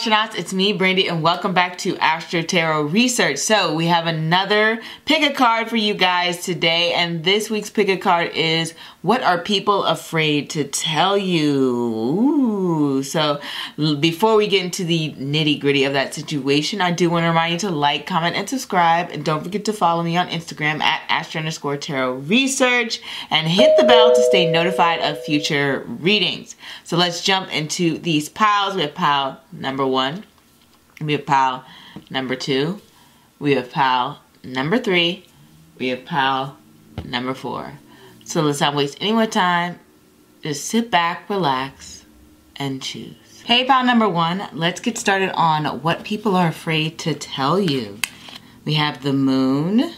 astronauts, it's me, Brandi, and welcome back to Astro Tarot Research. So we have another pick a card for you guys today, and this week's pick a card is What Are People Afraid to Tell You? Ooh. So before we get into the nitty-gritty of that situation, I do want to remind you to like, comment, and subscribe, and don't forget to follow me on Instagram at Astro_Tarot Research and hit the bell to stay notified of future readings. So let's jump into these piles. We have pile number one, we have pile number two, we have pile number three, we have pile number four. So let's not waste any more time. Just sit back, relax, and choose. Hey, pile number one, let's get started on what people are afraid to tell you. We have the moon,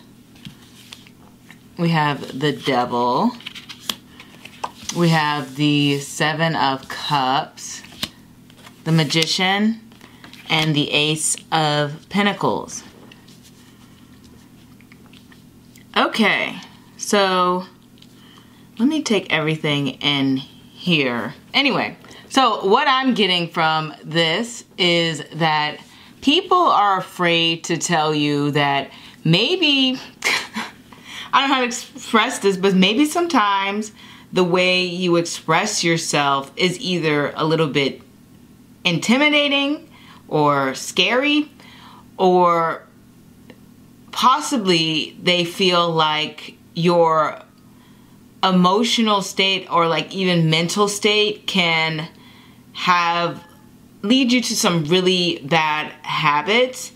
we have the devil, we have the Seven of Cups, the Magician, and the Ace of Pentacles. Okay, so let me take everything in here. Anyway, so what I'm getting from this is that people are afraid to tell you that maybe, I don't know how to express this, but maybe sometimes the way you express yourself is either a little bit intimidating or scary, or possibly they feel like your emotional state or like even mental state can lead you to some really bad habits,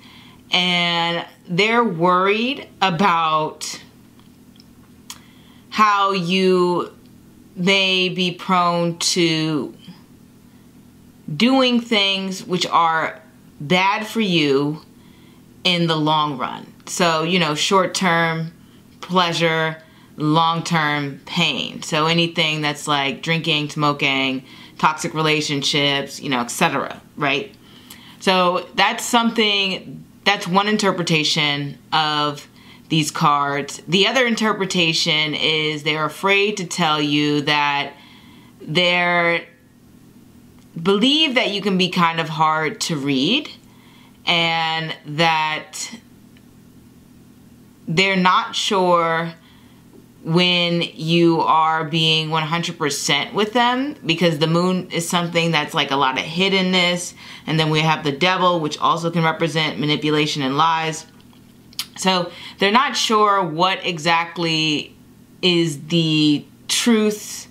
and they're worried about how you may be prone to doing things which are bad for you in the long run. So, you know, short-term pleasure, long-term pain. So anything that's like drinking, smoking, toxic relationships, you know, etc., right? So that's something, that's one interpretation of these cards. The other interpretation is they're afraid to tell you that they're believe that you can be kind of hard to read, and that they're not sure when you are being 100% with them, because the moon is something that's like a lot of hiddenness, and then we have the devil, which also can represent manipulation and lies. So they're not sure what exactly is the truth.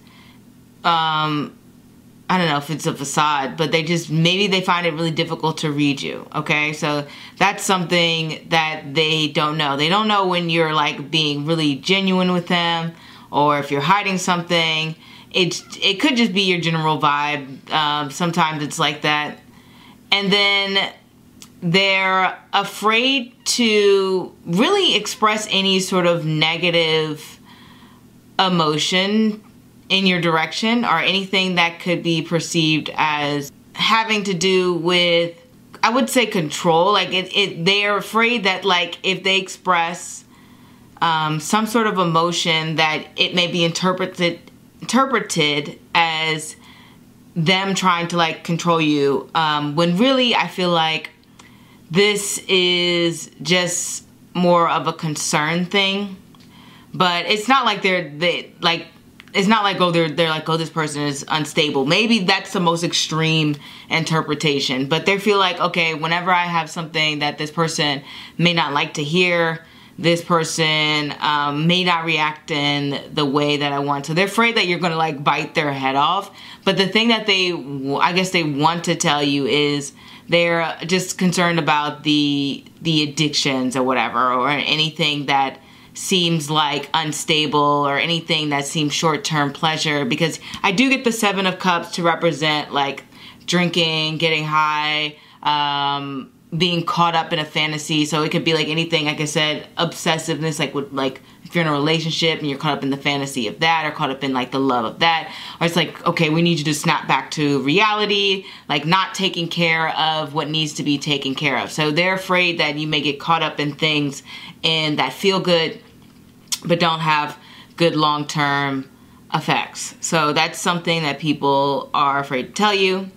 I don't know if it's a facade, but they just, maybe they find it really difficult to read you, okay? So that's something that they don't know. They don't know when you're like being really genuine with them, or if you're hiding something. It could just be your general vibe. Sometimes it's like that. And then they're afraid to really express any sort of negative emotion in your direction, or anything that could be perceived as having to do with, I would say, control. Like they are afraid that like if they express some sort of emotion, that it may be interpreted as them trying to like control you. When really, I feel like this is just more of a concern thing. But it's not like they're like, oh, this person is unstable. Maybe that's the most extreme interpretation. But they feel like, okay, whenever I have something that this person may not like to hear, this person may not react in the way that I want. So they're afraid that you're going to like bite their head off. But the thing that I guess they want to tell you is they're just concerned about the addictions or whatever, or anything that seems like unstable, or anything that seems short-term pleasure, because I do get the Seven of Cups to represent like drinking, getting high, being caught up in a fantasy. So it could be like anything, like I said, obsessiveness, like with like if you're in a relationship and you're caught up in the fantasy of that, or caught up in like the love of that, or it's like, okay, we need you to snap back to reality, like not taking care of what needs to be taken care of. So they're afraid that you may get caught up in things and that feel good but don't have good long-term effects. So that's something that people are afraid to tell you.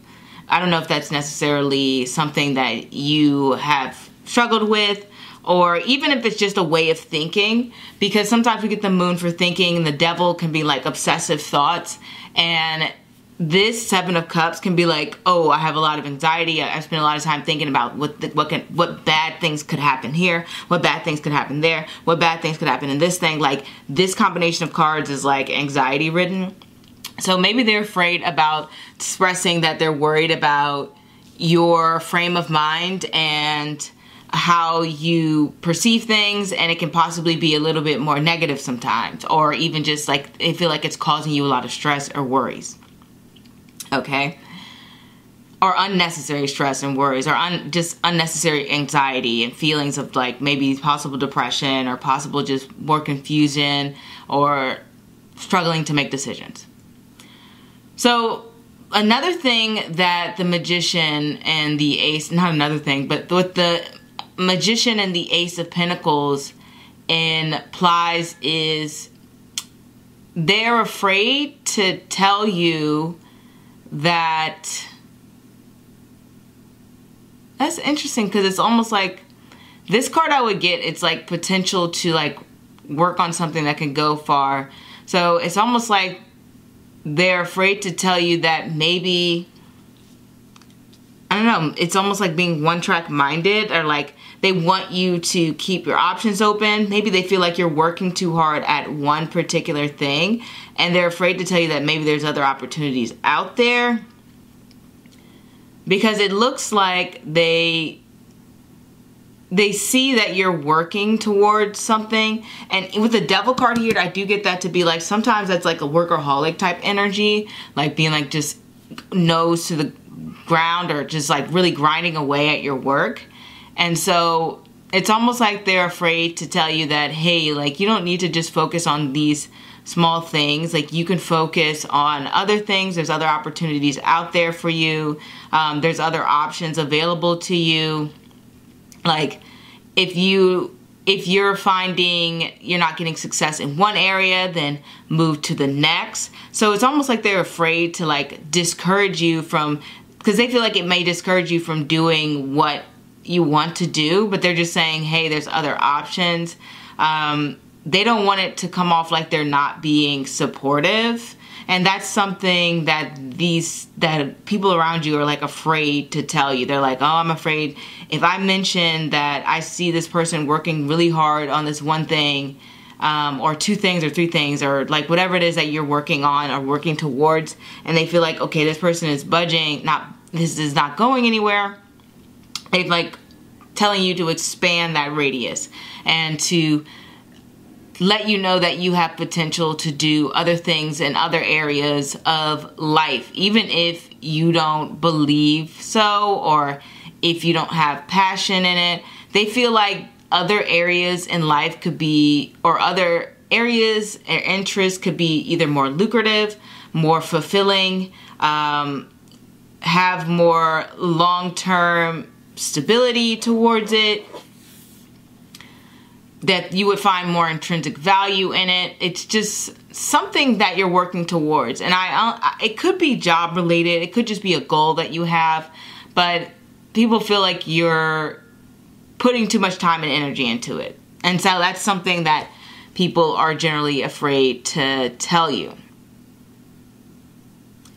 I don't know if that's necessarily something that you have struggled with, or even if it's just a way of thinking, because sometimes we get the moon for thinking, and the devil can be like obsessive thoughts, and this Seven of Cups can be like, oh, I have a lot of anxiety. I spend a lot of time thinking about what bad things could happen here, what bad things could happen there, what bad things could happen in this thing. Like, this combination of cards is like anxiety ridden. So maybe they're afraid about expressing that they're worried about your frame of mind and how you perceive things, and it can possibly be a little bit more negative sometimes, or even just like they feel like it's causing you a lot of stress or worries. Okay, or unnecessary stress and worries, or just unnecessary anxiety and feelings of like maybe possible depression, or possible just more confusion, or struggling to make decisions. So another thing that the Magician and the Ace, not another thing, but what the Magician and the Ace of Pentacles implies is they're afraid to tell you that. That's interesting, because it's almost like this card I would get, it's like potential to like work on something that can go far. So it's almost like they're afraid to tell you that maybe, I don't know, it's almost like being one-track minded, or like they want you to keep your options open. Maybe they feel like you're working too hard at one particular thing, and they're afraid to tell you that maybe there's other opportunities out there, because it looks like they see that you're working towards something. And with the Devil card here, I do get that to be like, sometimes that's like a workaholic type energy, like being like just nose to the ground, or just like really grinding away at your work. And so it's almost like they're afraid to tell you that, hey, like you don't need to just focus on these small things, like you can focus on other things. There's other opportunities out there for you. There's other options available to you. Like if you're finding you're not getting success in one area, then move to the next. So it's almost like they're afraid to like discourage you from, because they feel like it may discourage you from doing what you want to do, but they're just saying, hey, there's other options. They don't want it to come off like they're not being supportive. And that's something that that people around you are like afraid to tell you. They're like, oh, I'm afraid if I mention that I see this person working really hard on this one thing, or two things or three things, or like whatever it is that you're working on or working towards, and they feel like, okay, this person is budging, this is not going anywhere. They've like telling you to expand that radius and to let you know that you have potential to do other things in other areas of life, even if you don't believe so, or if you don't have passion in it. They feel like other areas in life could be, or other areas and interests could be either more lucrative, more fulfilling, have more long-term stability towards it, that you would find more intrinsic value in it. It's just something that you're working towards. And it could be job related. It could just be a goal that you have, but people feel like you're putting too much time and energy into it. And so that's something that people are generally afraid to tell you.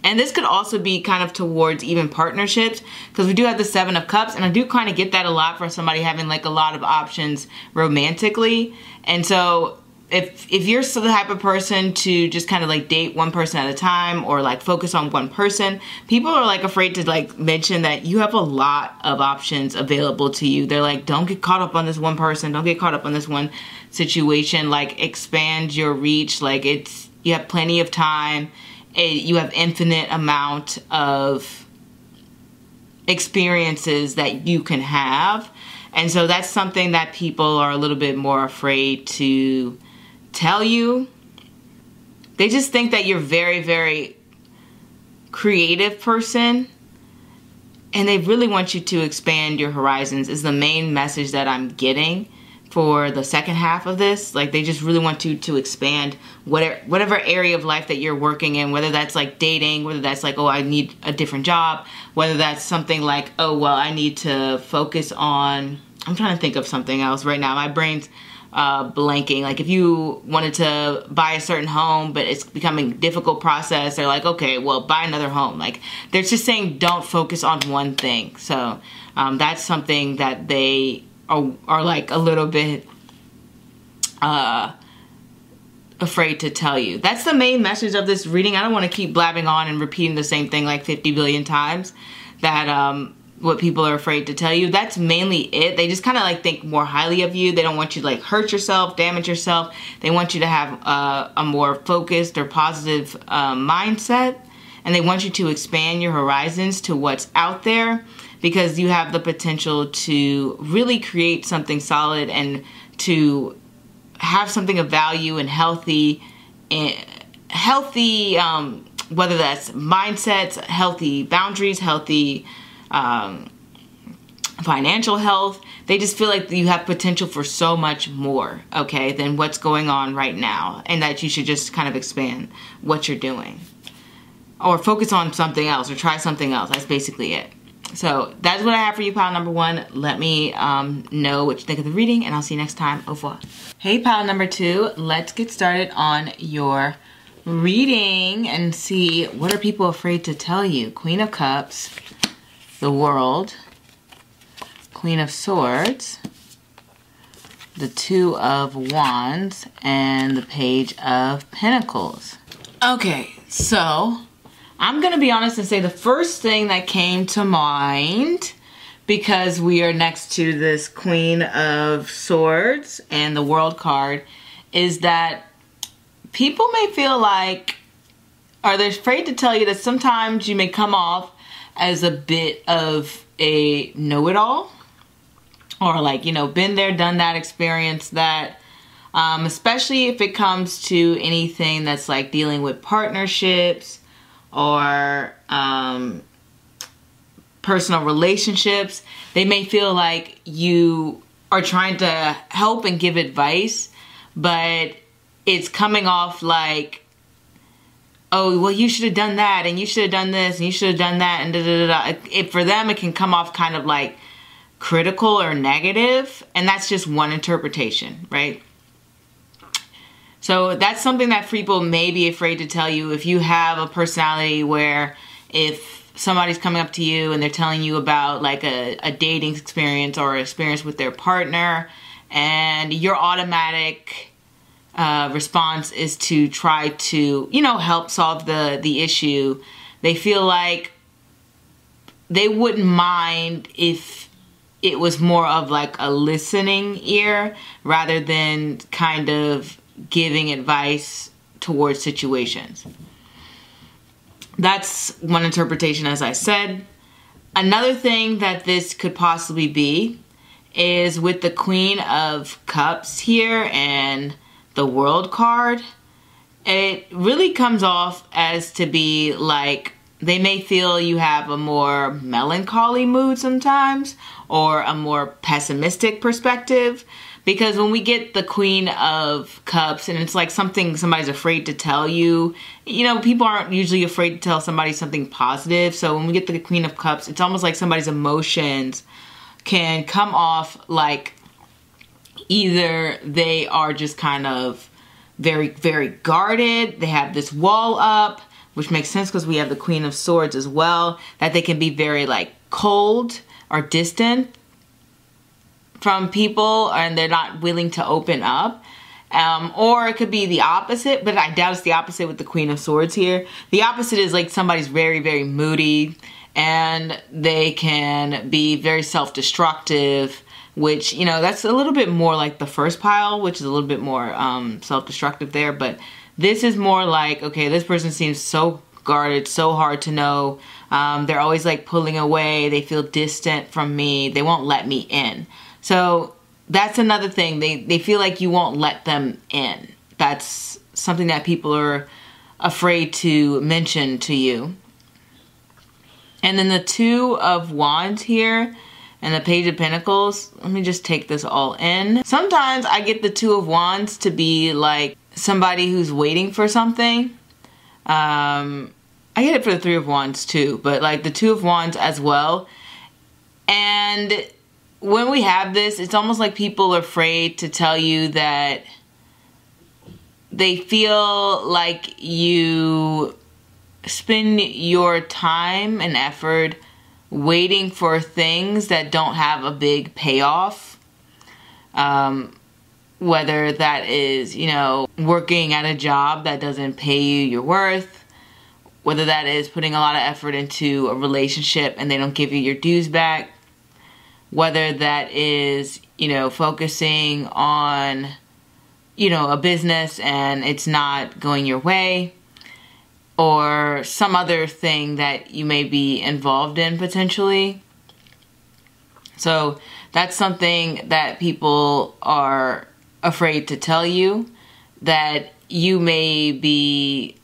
And this could also be kind of towards even partnerships, because we do have the Seven of Cups, and I do kind of get that a lot for somebody having like a lot of options romantically. And so if you're the type of person to just kind of like date one person at a time, or like focus on one person, people are like afraid to like mention that you have a lot of options available to you. They're like, don't get caught up on this one person. Don't get caught up on this one situation. Like, expand your reach. Like, you have plenty of time. You have infinite amount of experiences that you can have. And so that's something that people are a little bit more afraid to tell you. They just think that you're very, very creative person, and they really want you to expand your horizons is the main message that I'm getting. for the second half of this. Like, they just really want you to expand whatever area of life that you're working in, whether that's like dating, whether that's like, oh, I need a different job, whether that's something like, oh, well, I need to focus on, I'm trying to think of something else right now. My brain's blanking. Like, if you wanted to buy a certain home, but it's becoming a difficult process, they're like, okay, well, buy another home. Like, they're just saying don't focus on one thing. So that's something that they are like a little bit afraid to tell you. That's the main message of this reading. I don't want to keep blabbing on and repeating the same thing like 50 billion times, that what people are afraid to tell you. That's mainly it. They just kind of like think more highly of you. They don't want you to like hurt yourself, damage yourself. They want you to have a more focused or positive mindset, and they want you to expand your horizons to what's out there, because you have the potential to really create something solid and to have something of value and healthy whether that's mindsets, healthy boundaries, healthy financial health. They just feel like you have potential for so much more, okay, than what's going on right now, and that you should just kind of expand what you're doing or focus on something else or try something else. That's basically it. So that's what I have for you, pile number one. Let me know what you think of the reading, and I'll see you next time. Au revoir. Hey, pile number two. Let's get started on your reading and see what are people afraid to tell you. Queen of Cups, the World, Queen of Swords, the Two of Wands, and the Page of Pentacles. Okay, so I'm gonna be honest and say the first thing that came to mind, because we are next to this Queen of Swords and the World card, is that people may feel like, or they're afraid to tell you that sometimes you may come off as a bit of a know-it-all, or like, you know, been there, done that, experienced that, especially if it comes to anything that's like dealing with partnerships or personal relationships. They may feel like you are trying to help and give advice, but it's coming off like, oh, well, you should have done that, and you should have done this, and you should have done that, and da da da da. For them, it can come off kind of like critical or negative, and that's just one interpretation, right? So that's something that people may be afraid to tell you. If you have a personality where if somebody's coming up to you and they're telling you about like a dating experience or experience with their partner, and your automatic response is to try to, you know, help solve the issue, they feel like they wouldn't mind if it was more of like a listening ear rather than kind of giving advice towards situations. That's one interpretation, as I said. Another thing that this could possibly be is with the Queen of Cups here and the World card, it really comes off as to be like, they may feel you have a more melancholy mood sometimes, or a more pessimistic perspective. Because when we get the Queen of Cups and it's like something somebody's afraid to tell you, you know, people aren't usually afraid to tell somebody something positive. So when we get the Queen of Cups, it's almost like somebody's emotions can come off like either they are just kind of very, very guarded. They have this wall up, which makes sense because we have the Queen of Swords as well, that they can be very like cold or distant from people, and they're not willing to open up. Or it could be the opposite, but I doubt it's the opposite with the Queen of Swords here. The opposite is like somebody's very, very moody, and they can be very self-destructive, which, you know, that's a little bit more like the first pile, which is a little bit more self-destructive there. But this is more like, okay, this person seems so guarded, so hard to know. They're always like pulling away. They feel distant from me. They won't let me in. So that's another thing. They feel like you won't let them in. That's something that people are afraid to mention to you. And then the Two of Wands here and the Page of Pentacles. Let me just take this all in. Sometimes I get the Two of Wands to be like somebody who's waiting for something. I get it for the Three of Wands too, but like the Two of Wands as well. And when we have this, it's almost like people are afraid to tell you that they feel like you spend your time and effort waiting for things that don't have a big payoff. Whether that is, you know, working at a job that doesn't pay you your worth, whether that is putting a lot of effort into a relationship and they don't give you your dues back, whether that is, you know, focusing on, you know, a business and it's not going your way, or some other thing that you may be involved in potentially. So that's something that people are afraid to tell you, that you may be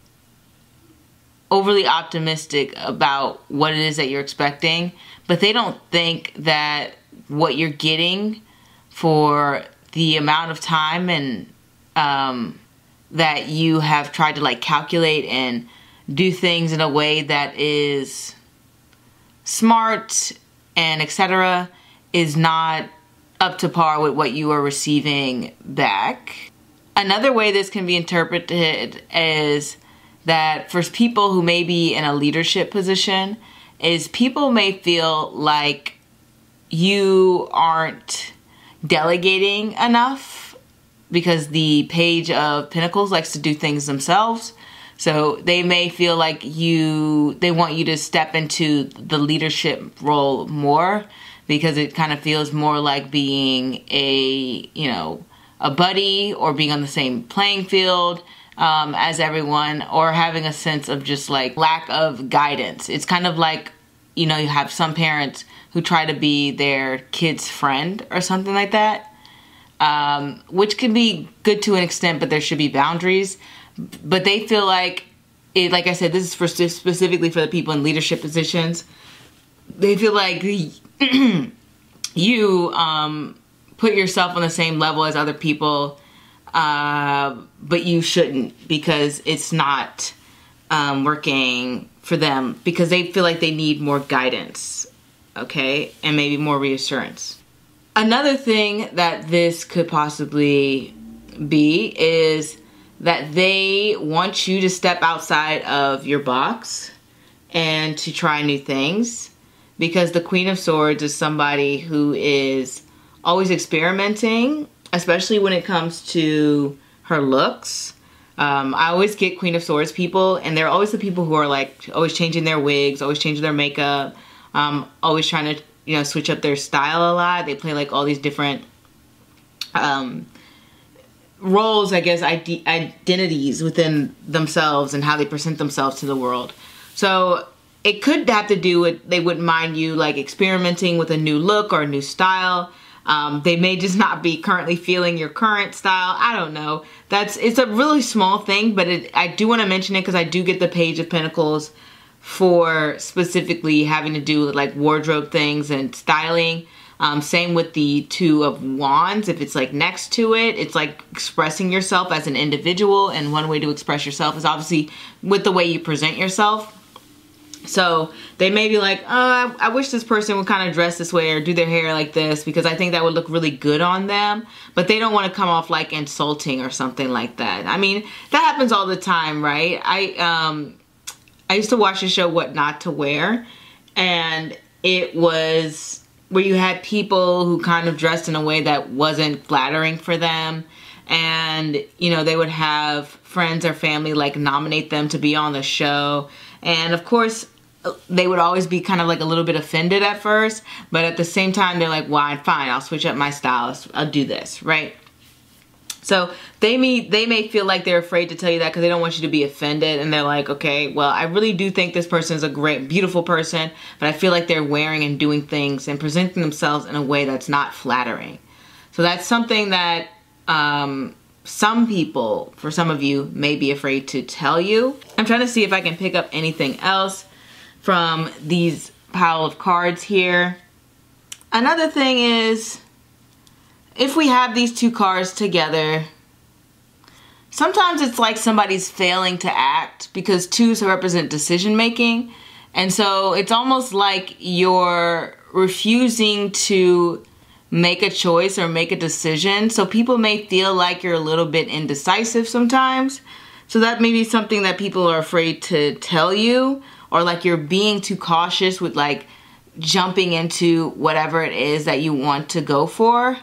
overly optimistic about what it is that you're expecting, but they don't think that what you're getting for the amount of time and that you have tried to like calculate and do things in a way that is smart and etc. is not up to par with what you are receiving back. Another way this can be interpreted is that for people who may be in a leadership position, is people may feel like you aren't delegating enough, because the Page of Pentacles likes to do things themselves. So they may feel like they want you to step into the leadership role more, because it kind of feels more like being a, you know, a buddy, or being on the same playing field as everyone, or having a sense of just like lack of guidance. It's kind of like, you know, you have some parents who try to be their kid's friend or something like that, which can be good to an extent, but there should be boundaries. But they feel like, it, like I said, this is for specifically for the people in leadership positions. They feel like you put yourself on the same level as other people, but you shouldn't, because it's not working for them, because they feel like they need more guidance, okay, and maybe more reassurance. Another thing that this could possibly be is that they want you to step outside of your box and to try new things, because the Queen of Swords is somebody who is always experimenting, especially when it comes to her looks. I always get Queen of Swords people, and they're always the people who are like always changing their wigs, always changing their makeup, always trying to, you know, switch up their style a lot. They play like all these different roles, I guess, identities within themselves and how they present themselves to the world. So it could have to do with they wouldn't mind you like experimenting with a new look or a new style. They may just not be currently feeling your current style. I don't know. It's a really small thing, but I do want to mention it because I do get the Page of Pentacles for specifically having to do with like wardrobe things and styling. Same with the Two of Wands. If it's like next to it, it's like expressing yourself as an individual, and one way to express yourself is obviously with the way you present yourself. So they may be like, oh, I wish this person would kind of dress this way or do their hair like this, because I think that would look really good on them. But they don't want to come off like insulting or something like that. I mean, that happens all the time, right? I used to watch the show What Not to Wear, and it was where you had people who kind of dressed in a way that wasn't flattering for them. And, you know, they would have friends or family like nominate them to be on the show. And of course, they would always be kind of like a little bit offended at first, but at the same time, they're like, well, fine, I'll switch up my style. I'll do this, right? So they may feel like they're afraid to tell you that because they don't want you to be offended. And they're like, okay, well, I really do think this person is a great, beautiful person, but I feel like they're wearing and doing things and presenting themselves in a way that's not flattering. So that's something that some people, for some of you, may be afraid to tell you. I'm trying to see if I can pick up anything else from these pile of cards here. Another thing is, if we have these two cards together, sometimes it's like somebody's failing to act, because twos represent decision making. And so it's almost like you're refusing to make a choice or make a decision. So people may feel like you're a little bit indecisive sometimes. So that may be something that people are afraid to tell you, or like you're being too cautious with like jumping into whatever it is that you want to go for.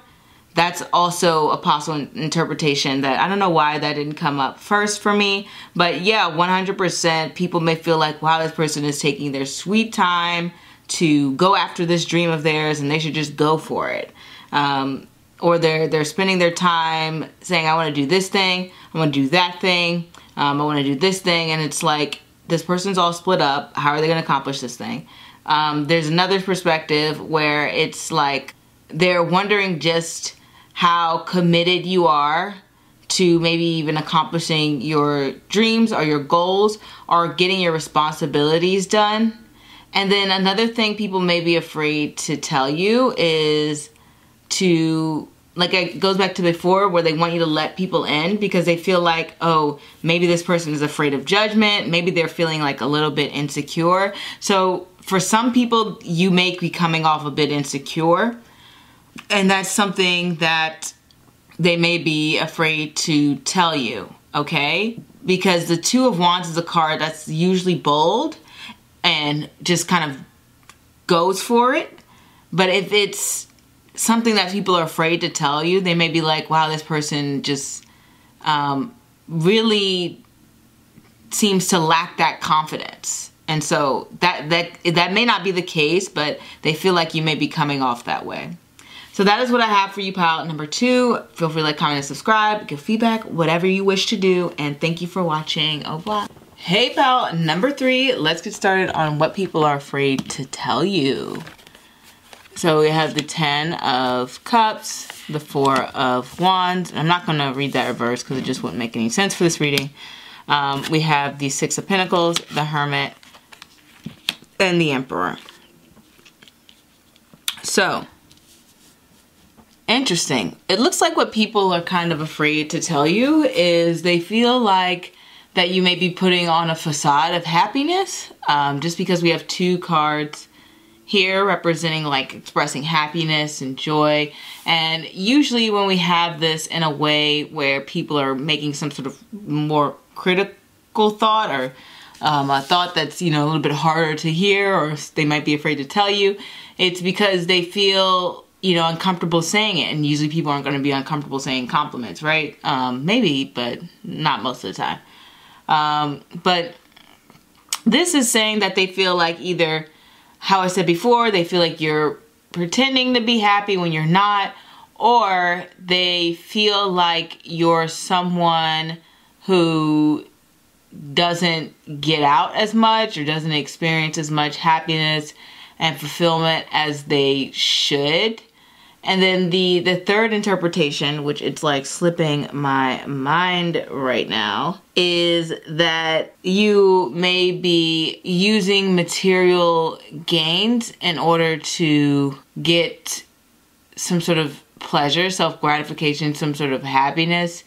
That's also a possible interpretation that, I don't know why that didn't come up first for me, but yeah, 100% people may feel like, wow, this person is taking their sweet time to go after this dream of theirs and they should just go for it. Or they're spending their time saying, I want to do this thing, I want to do that thing, I want to do this thing, and it's like, this person's all split up, how are they going to accomplish this thing? There's another perspective where it's like, they're wondering just how committed you are to maybe even accomplishing your dreams or your goals or getting your responsibilities done. And then another thing people may be afraid to tell you is to, like, it goes back to before where they want you to let people in because they feel like, oh, maybe this person is afraid of judgment. Maybe they're feeling like a little bit insecure. So for some people, you may be coming off a bit insecure. And that's something that they may be afraid to tell you, okay? Because the Two of Wands is a card that's usually bold and just kind of goes for it. But if it's something that people are afraid to tell you, they may be like, wow, this person just really seems to lack that confidence. And so that may not be the case, but they feel like you may be coming off that way. So that is what I have for you, pile number two. Feel free to like, comment, and subscribe. Give feedback, whatever you wish to do. And thank you for watching. Au revoir. Hey, pile number three. Let's get started on what people are afraid to tell you. So we have the 10 of Cups, the 4 of Wands. I'm not going to read that reverse because it just wouldn't make any sense for this reading. We have the 6 of Pentacles, the Hermit, and the Emperor. So, interesting. It looks like what people are kind of afraid to tell you is they feel like that you may be putting on a facade of happiness, just because we have two cards here representing like expressing happiness and joy. And usually when we have this in a way where people are making some sort of more critical thought or a thought that's, you know, a little bit harder to hear, or they might be afraid to tell you, it's because they feel, you know, uncomfortable saying it. And usually people aren't going to be uncomfortable saying compliments, right? Maybe, but not most of the time. But this is saying that they feel like either, how I said before, they feel like you're pretending to be happy when you're not, or they feel like you're someone who doesn't get out as much or doesn't experience as much happiness and fulfillment as they should. And then the third interpretation, which it's like slipping my mind right now, is that you may be using material gains in order to get some sort of pleasure, self-gratification, some sort of happiness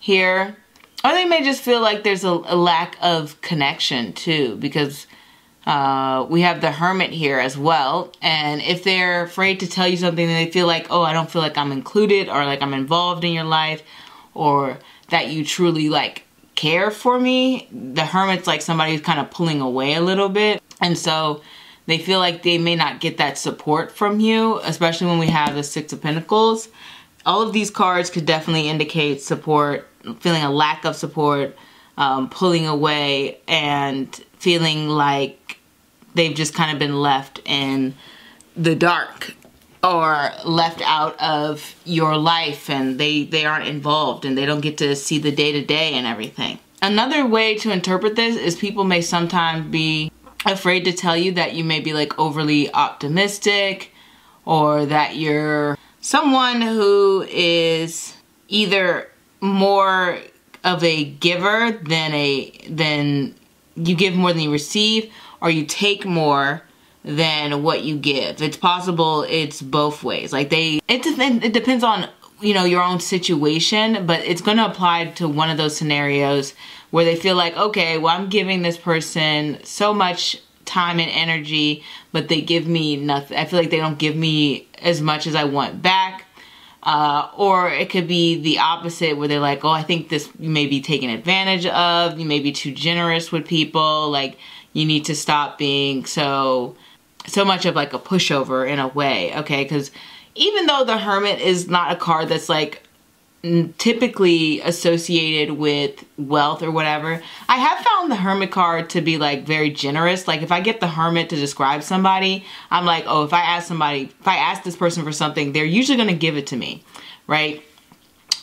here. Or they may just feel like there's a lack of connection too, because we have the Hermit here as well. And if they're afraid to tell you something, then they feel like, oh, I don't feel like I'm included, or like I'm involved in your life, or that you truly like care for me. The Hermit's like somebody who's kind of pulling away a little bit. And so they feel like they may not get that support from you, especially when we have the 6 of Pentacles. All of these cards could definitely indicate support, feeling a lack of support, pulling away, and feeling like they've just kind of been left in the dark or left out of your life, and they aren't involved and they don't get to see the day-to-day and everything. Another way to interpret this is people may sometimes be afraid to tell you that you may be like overly optimistic, or that you're someone who is either more of a giver than you give more than you receive, or you take more than what you give. It's possible it's both ways. Like it depends on, you know, your own situation, but it's going to apply to one of those scenarios where they feel like, okay, well, I'm giving this person so much time and energy, but they give me nothing. I feel like they don't give me as much as I want back. Or it could be the opposite, where they're like, oh, I think this you may be taken advantage of. You may be too generous with people. Like, you need to stop being so much of like a pushover in a way. Okay, because even though the Hermit is not a card that's like typically associated with wealth or whatever, I have found the Hermit card to be like very generous. Like if I get the Hermit to describe somebody, I'm like, oh, if I ask this person for something, they're usually going to give it to me, right?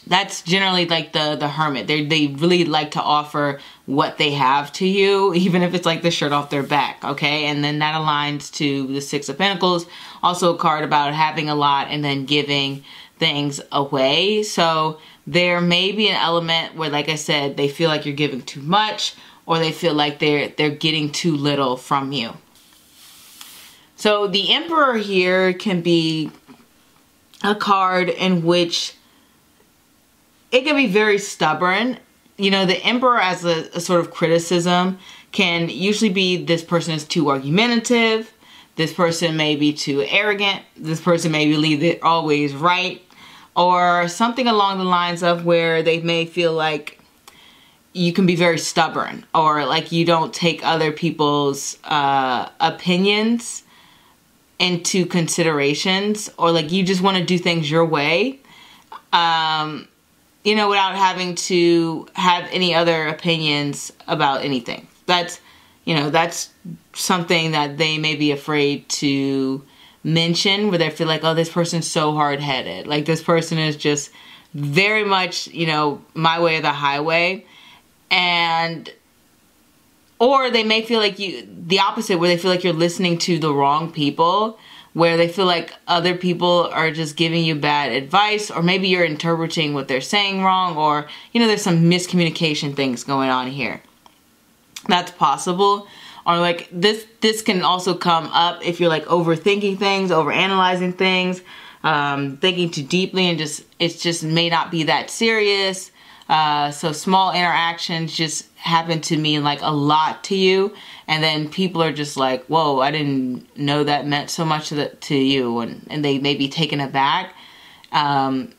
That's generally like the Hermit. They really like to offer what they have to you, even if it's like the shirt off their back, okay? And then that aligns to the Six of Pentacles, also a card about having a lot and then giving things away. So there may be an element where, like I said, they feel like you're giving too much, or they feel like they're getting too little from you. So the Emperor here can be a card in which it can be very stubborn. You know, the Emperor as a sort of criticism can usually be this person is too argumentative, this person may be too arrogant, this person may believe they're always right, or something along the lines of where they may feel like you can be very stubborn, or like you don't take other people's opinions into considerations, or like you just want to do things your way, you know, without having to have any other opinions about anything. That's, you know, that's something that they may be afraid to mention, where they feel like, oh, this person's so hard-headed. Like this person is just very much, you know, my way or the highway. And, or they may feel like you, the opposite, where they feel like you're listening to the wrong people, where they feel like other people are just giving you bad advice, or maybe you're interpreting what they're saying wrong, or, you know, there's some miscommunication things going on here. That's possible. Or like this can also come up if you're like overthinking things, overanalyzing things, thinking too deeply, and just it's just may not be that serious. So small interactions just happen to mean like a lot to you, and then people are just like, whoa, I didn't know that meant so much to you, and they may be taken aback. It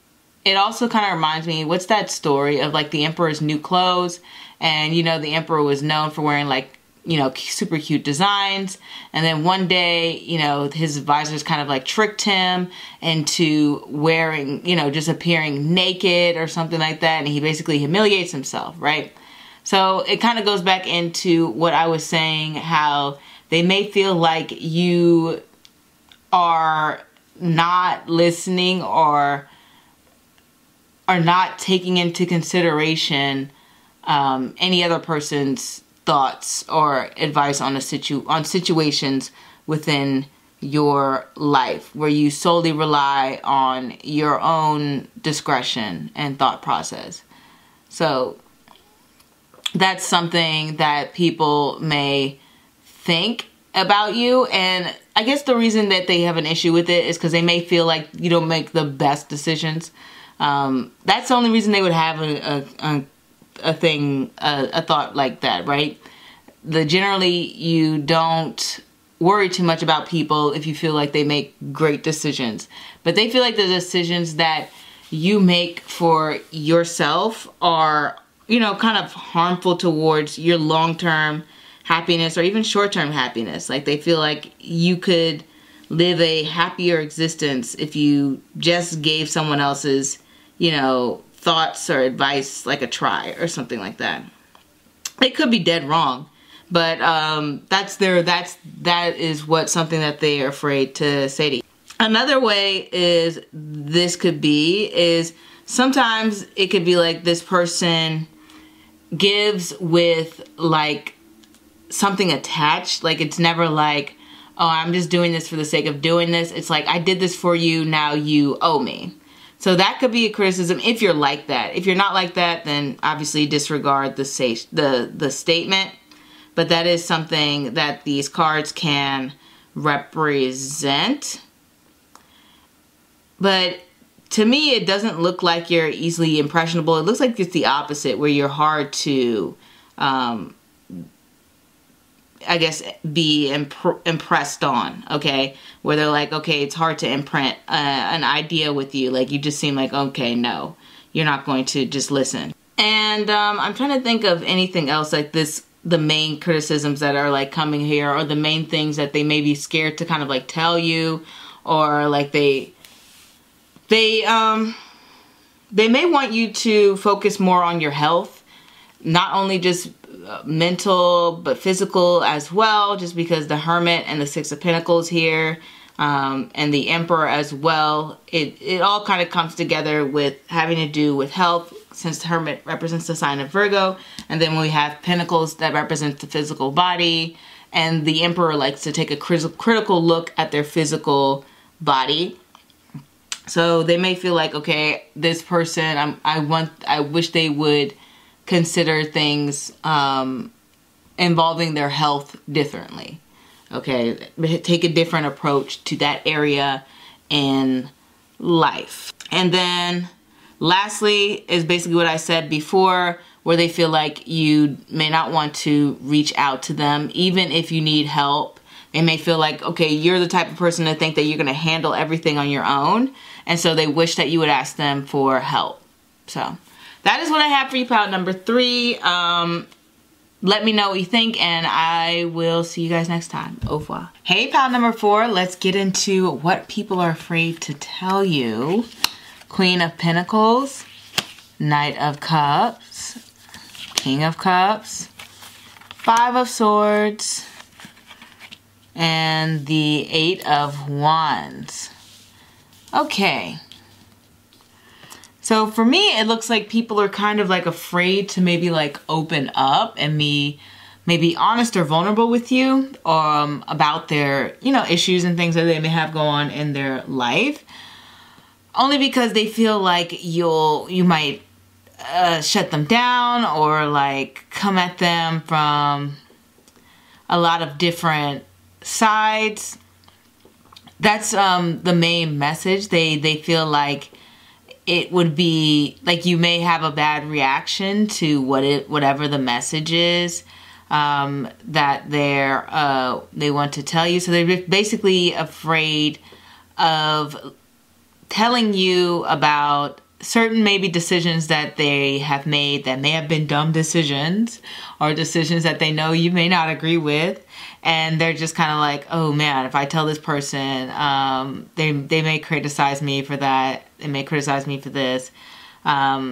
also kind of reminds me, what's that story of like the Emperor's new clothes? And, you know, the Emperor was known for wearing like, you know, super cute designs. And then one day, you know, his advisors kind of like tricked him into wearing, you know, just appearing naked or something like that. And he basically humiliates himself, right? So it kind of goes back into what I was saying, how they may feel like you are not listening, or are not taking into consideration any other person's thoughts or advice on situations within your life, where you solely rely on your own discretion and thought process. So that's something that people may think about you, and I guess the reason that they have an issue with it is because they may feel like you don't make the best decisions. That's the only reason they would have a thought like that, right? Generally, you don't worry too much about people if you feel like they make great decisions, but they feel like the decisions that you make for yourself are, you know, kind of harmful towards your long-term happiness or even short-term happiness. Like they feel like you could live a happier existence if you just gave someone else's, you know, thoughts or advice like a try or something like that. It could be dead wrong, but that is what something that they are afraid to say to you. Another way is this could be is sometimes it could be like this person gives with like something attached. Like it's never like, oh, I'm just doing this for the sake of doing this. It's like, I did this for you, now you owe me. So that could be a criticism if you're like that. If you're not like that, then obviously disregard the statement. But that is something that these cards can represent. But to me, it doesn't look like you're easily impressionable. It looks like it's the opposite, where you're hard to, I guess, be impressed on, okay? Where they're like, okay, it's hard to imprint an idea with you. Like, you just seem like, okay, no, you're not going to just listen. And I'm trying to think of anything else like this, the main criticisms that are like coming here, or the main things that they may be scared to kind of like tell you, or like they may want you to focus more on your health, not only just mental, but physical as well, just because the Hermit and the Six of Pentacles here, and the Emperor as well. It all kind of comes together with having to do with health, since the Hermit represents the sign of Virgo. And then we have Pentacles that represent the physical body, and the Emperor likes to take a critical look at their physical body. So they may feel like, okay, this person, I wish they would consider things involving their health differently. Okay, take a different approach to that area in life. And then lastly is basically what I said before, where they feel like you may not want to reach out to them, even if you need help. They may feel like, okay, you're the type of person to think that you're gonna handle everything on your own. And so they wish that you would ask them for help. So that is what I have for you, pile number 3. Let me know what you think, and I will see you guys next time. Au revoir. Hey, pile number 4. Let's get into what people are afraid to tell you. Queen of Pentacles, Knight of Cups, King of Cups, Five of Swords, and the Eight of Wands. Okay. So for me, it looks like people are kind of like afraid to maybe like open up and be maybe honest or vulnerable with you about their, you know, issues and things that they may have go on in their life. Only because they feel like you might shut them down, or like come at them from a lot of different sides. That's the main message. They feel like it would be like you may have a bad reaction to whatever the message is that they want to tell you. So they're basically afraid of telling you about certain maybe decisions that they have made that may have been dumb decisions, or decisions that they know you may not agree with. And they're just kind of like, oh man, if I tell this person, they may criticize me for that. They may criticize me for this. But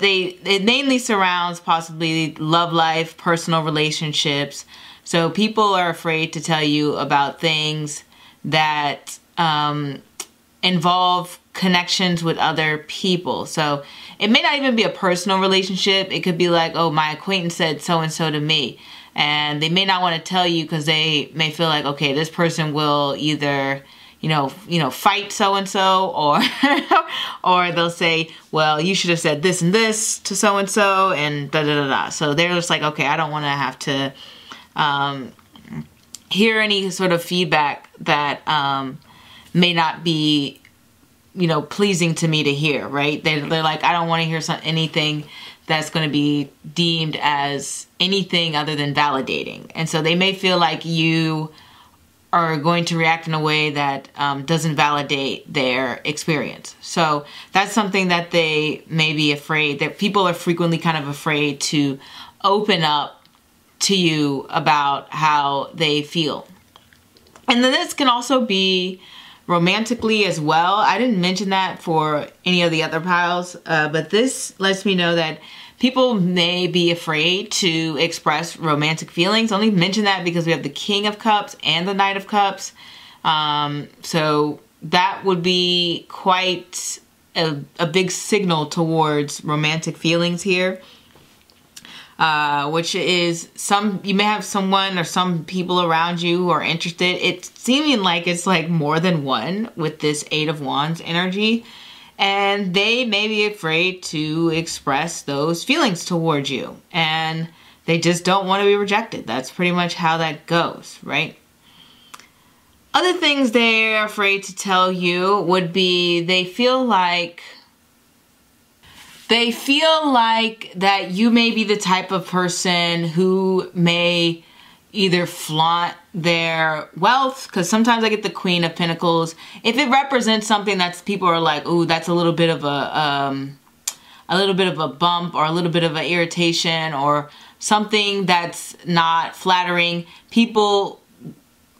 it mainly surrounds possibly love life, personal relationships. So people are afraid to tell you about things that involve connections with other people. So it may not even be a personal relationship. It could be like, oh, my acquaintance said so-and-so to me. And they may not want to tell you because they may feel like, okay, this person will either, you know, fight so-and-so, or or they'll say, well, you should have said this and this to so-and-so, and da-da-da-da. So they're just like, okay, I don't want to have to hear any sort of feedback that may not be, you know, pleasing to me to hear, right? They're like, I don't want to hear anything that's going to be deemed as anything other than validating. And so they may feel like you are going to react in a way that doesn't validate their experience. So that's something that they may be afraid, that people are frequently kind of afraid to open up to you about how they feel. And then this can also be romantically as well. I didn't mention that for any of the other piles, but this lets me know that people may be afraid to express romantic feelings. Only mention that because we have the King of Cups and the Knight of Cups. So that would be quite a big signal towards romantic feelings here, which is you may have someone or some people around you who are interested. It's seeming like it's like more than one with this Eight of Wands energy, and they may be afraid to express those feelings towards you, and they just don't want to be rejected. That's pretty much how that goes, right? Other things they're afraid to tell you would be they feel like that you may be the type of person who may either flaunt their wealth, because sometimes I get the Queen of Pentacles. If it represents something that's people are like, ooh, that's a little bit of a bump or a little bit of an irritation or something that's not flattering, people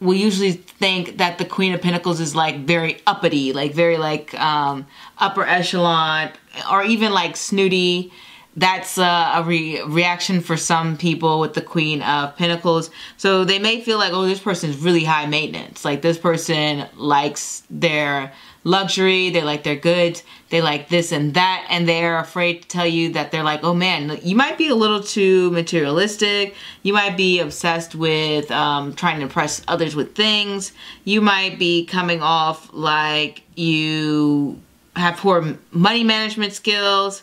will usually think that the Queen of Pentacles is like very uppity, like very like upper echelon, or even like snooty. That's a reaction for some people with the Queen of Pentacles. So they may feel like, oh, this person's really high maintenance. Like this person likes their luxury, they like their goods, they like this and that, and they're afraid to tell you that they're like, oh man, you might be a little too materialistic, you might be obsessed with trying to impress others with things, you might be coming off like you have poor money management skills.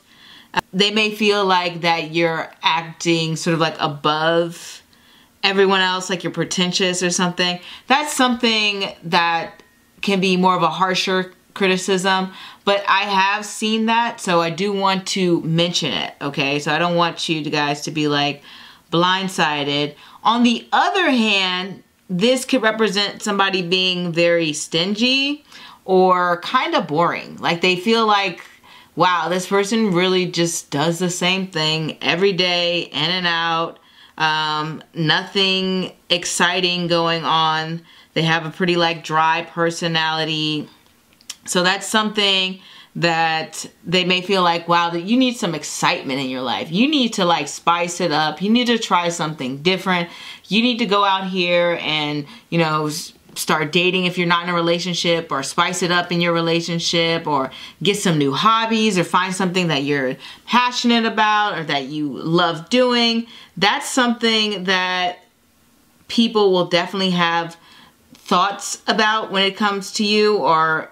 They may feel like that you're acting sort of like above everyone else, like you're pretentious or something. That's something that can be more of a harsher criticism, but I have seen that, so I do want to mention it, okay? So I don't want you guys to be like blindsided. On the other hand, this could represent somebody being very stingy or kind of boring. Like they feel like, wow, this person really just does the same thing every day, in and out, nothing exciting going on. They have a pretty like dry personality. So that's something that they may feel like, wow, that you need some excitement in your life. You need to like spice it up. You need to try something different. You need to go out here and, you know, start dating if you're not in a relationship, or spice it up in your relationship, or get some new hobbies, or find something that you're passionate about or that you love doing. That's something that people will definitely have thoughts about when it comes to you, or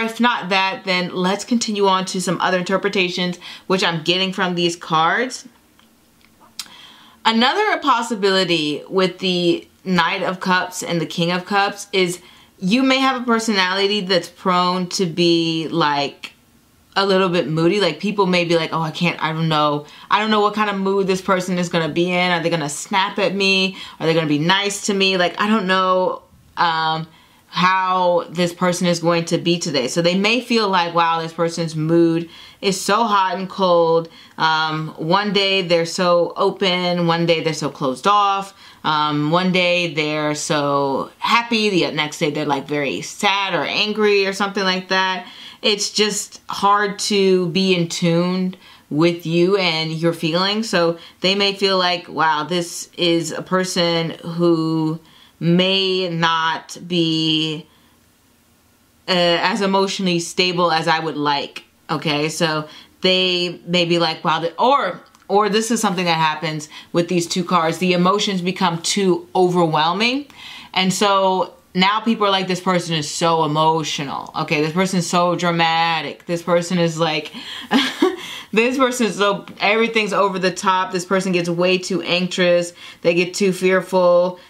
if not that, then let's continue on to some other interpretations which I'm getting from these cards. Another possibility with the Knight of Cups and the King of Cups is you may have a personality that's prone to be like a little bit moody. Like people may be like, oh, I don't know what kind of mood this person is going to be in. Are they going to snap at me? Are they going to be nice to me? Like I don't know how this person is going to be today. So they may feel like, wow, this person's mood is so hot and cold. One day they're so open, one day they're so closed off, one day they're so happy, the next day they're like very sad or angry or something like that. It's just hard to be in tune with you and your feelings. So they may feel like, wow, this is a person who may not be as emotionally stable as I would like, okay? So they may be like, wow, or this is something that happens with these two cards. The emotions become too overwhelming. And so now people are like, this person is so emotional. Okay, this person's so dramatic. This person is like, this person is so, everything's over the top. This person gets way too anxious. They get too fearful.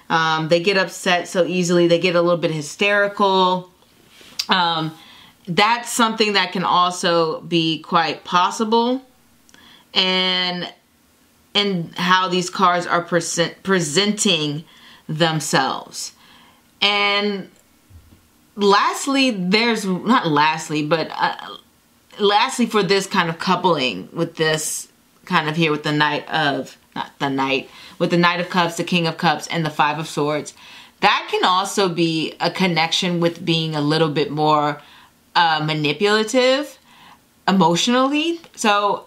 They get upset so easily. They get a little bit hysterical. That's something that can also be quite possible. And how these cards are presenting themselves. And lastly, lastly for this kind of coupling with this kind of here with the Knight of Cups, the King of Cups, and the Five of Swords, that can also be a connection with being a little bit more manipulative emotionally. So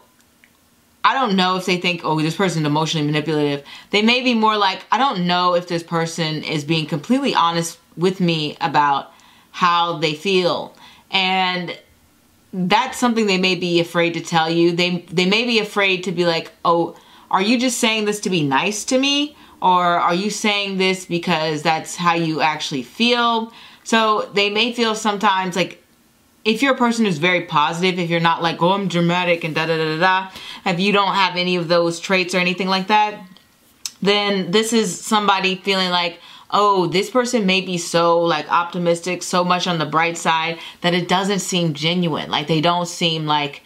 I don't know if they think, oh, this person's emotionally manipulative. They may be more like, I don't know if this person is being completely honest with me about how they feel. And that's something they may be afraid to tell you. They may be afraid to be like, oh, are you just saying this to be nice to me? Or are you saying this because that's how you actually feel? So they may feel sometimes like, if you're a person who's very positive, if you're not like, oh, I'm dramatic and da-da-da-da-da, if you don't have any of those traits or anything like that, then this is somebody feeling like, oh, this person may be so like optimistic, so much on the bright side that it doesn't seem genuine. Like they don't seem like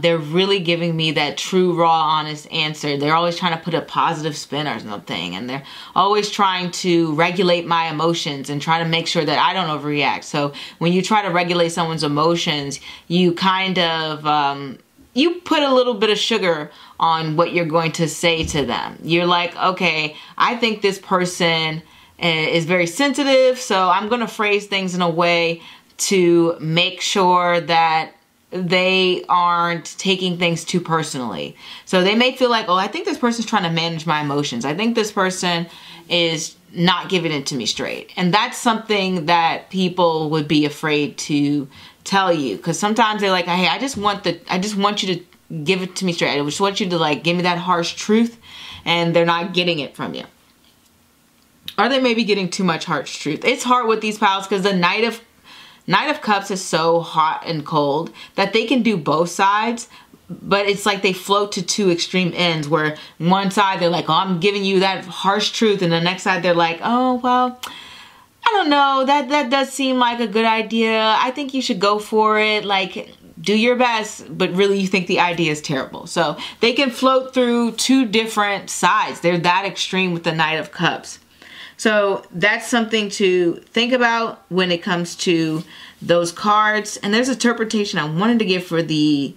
they're really giving me that true, raw, honest answer. They're always trying to put a positive spin or something, and they're always trying to regulate my emotions and try to make sure that I don't overreact. So when you try to regulate someone's emotions, you kind of you put a little bit of sugar on what you're going to say to them. You're like, okay, I think this person is very sensitive, so I'm going to phrase things in a way to make sure that they aren't taking things too personally. So they may feel like, oh, I think this person's trying to manage my emotions. I think this person is not giving it to me straight. And that's something that people would be afraid to tell you, because sometimes they're like, hey, I just want you to give it to me straight. I just want you to like give me that harsh truth, and they're not getting it from you. Or they may be getting too much harsh truth. It's hard with these piles because the Knight of Cups is so hot and cold that they can do both sides, but it's like they float to two extreme ends, where one side they're like, oh, I'm giving you that harsh truth, and the next side they're like, oh, well, I don't know, that does seem like a good idea. I think you should go for it. Like, do your best, but really you think the idea is terrible. So they can float through two different sides. They're that extreme with the Knight of Cups. So that's something to think about when it comes to those cards. And there's an interpretation I wanted to give for the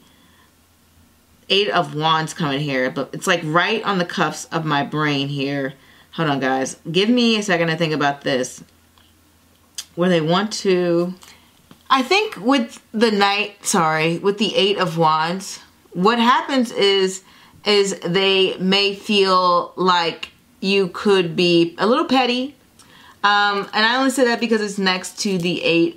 Eight of Wands coming here, but it's like right on the cuffs of my brain here. Hold on, guys. Give me a second to think about this. Where they want to... I think with the Eight of Wands, what happens is they may feel like you could be a little petty, and I only say that because it's next to the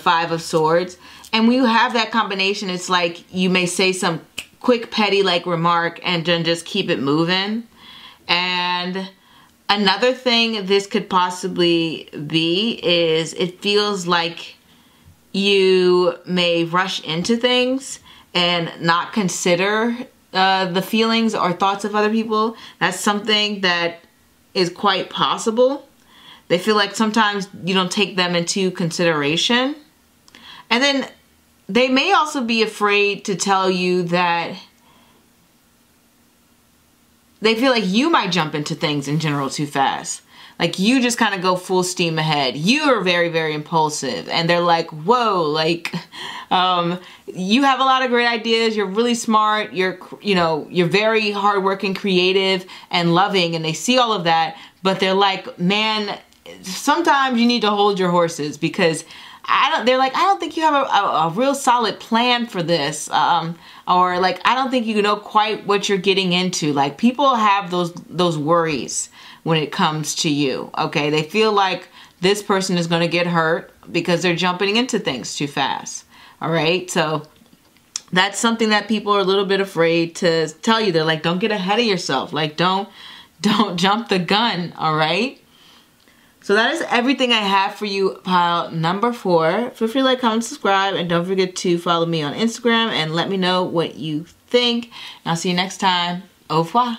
Five of Swords. And when you have that combination, it's like you may say some quick petty like remark and then just keep it moving. And another thing this could possibly be is it feels like you may rush into things and not consider the feelings or thoughts of other people. That's something that is quite possible. They feel like sometimes you don't take them into consideration. And then they may also be afraid to tell you that they feel like you might jump into things in general too fast. Like you just kind of go full steam ahead. You are very, very impulsive. And they're like, whoa, like, you have a lot of great ideas. You're really smart. You're very hardworking, creative, and loving. And they see all of that, but they're like, man, sometimes you need to hold your horses, because they're like, I don't think you have a real solid plan for this. Or like, I don't think you know quite what you're getting into. Like people have those worries when it comes to you, okay? They feel like this person is gonna get hurt because they're jumping into things too fast, all right? So that's something that people are a little bit afraid to tell you. They're like, don't get ahead of yourself. Like, don't jump the gun, all right? So that is everything I have for you, pile number 4. Feel free to like, comment, subscribe, and don't forget to follow me on Instagram and let me know what you think. And I'll see you next time. Au revoir.